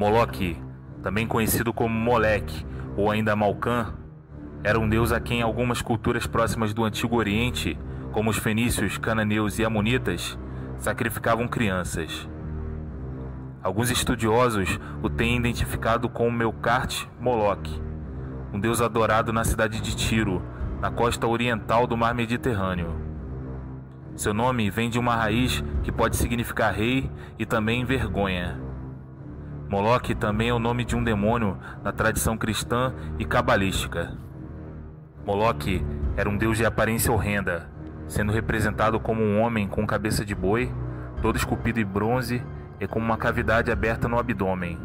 Moloque, também conhecido como Moleque ou ainda Malkan, era um deus a quem algumas culturas próximas do Antigo Oriente, como os fenícios, cananeus e amonitas, sacrificavam crianças. Alguns estudiosos o têm identificado com Melkart Moloque, um deus adorado na cidade de Tiro, na costa oriental do mar Mediterrâneo. Seu nome vem de uma raiz que pode significar rei e também vergonha. Moloque também é o nome de um demônio na tradição cristã e cabalística. Moloque era um deus de aparência horrenda, sendo representado como um homem com cabeça de boi, todo esculpido em bronze e com uma cavidade aberta no abdômen.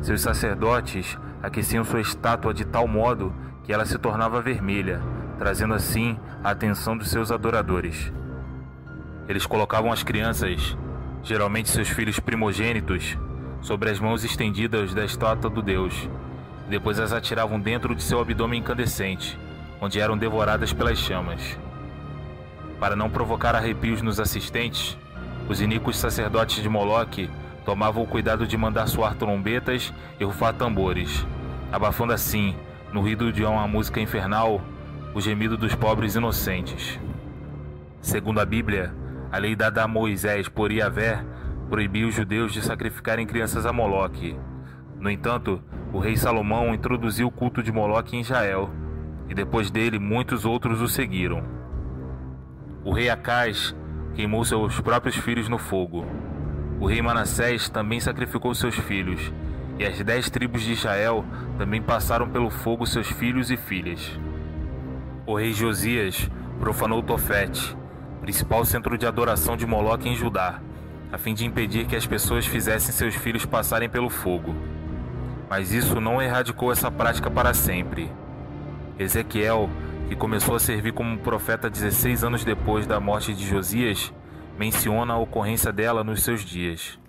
Seus sacerdotes aqueciam sua estátua de tal modo que ela se tornava vermelha, trazendo assim a atenção dos seus adoradores. Eles colocavam as crianças, geralmente seus filhos primogênitos, sobre as mãos estendidas da estátua do deus, e depois as atiravam dentro de seu abdômen incandescente, onde eram devoradas pelas chamas. Para não provocar arrepios nos assistentes, os iníquos sacerdotes de Moloque tomavam o cuidado de mandar soar trombetas e rufar tambores, abafando assim, no ruído de uma música infernal, o gemido dos pobres inocentes. Segundo a Bíblia, a lei dada a Moisés por Yavé proibia os judeus de sacrificarem crianças a Moloque. No entanto, o rei Salomão introduziu o culto de Moloque em Israel, e depois dele muitos outros o seguiram. O rei Acaz queimou seus próprios filhos no fogo. O rei Manassés também sacrificou seus filhos, e as 10 tribos de Israel também passaram pelo fogo seus filhos e filhas. O rei Josias profanou Tofete, principal centro de adoração de Moloque em Judá, a fim de impedir que as pessoas fizessem seus filhos passarem pelo fogo. Mas isso não erradicou essa prática para sempre. Ezequiel, que começou a servir como profeta 16 anos depois da morte de Josias, menciona a ocorrência dela nos seus dias.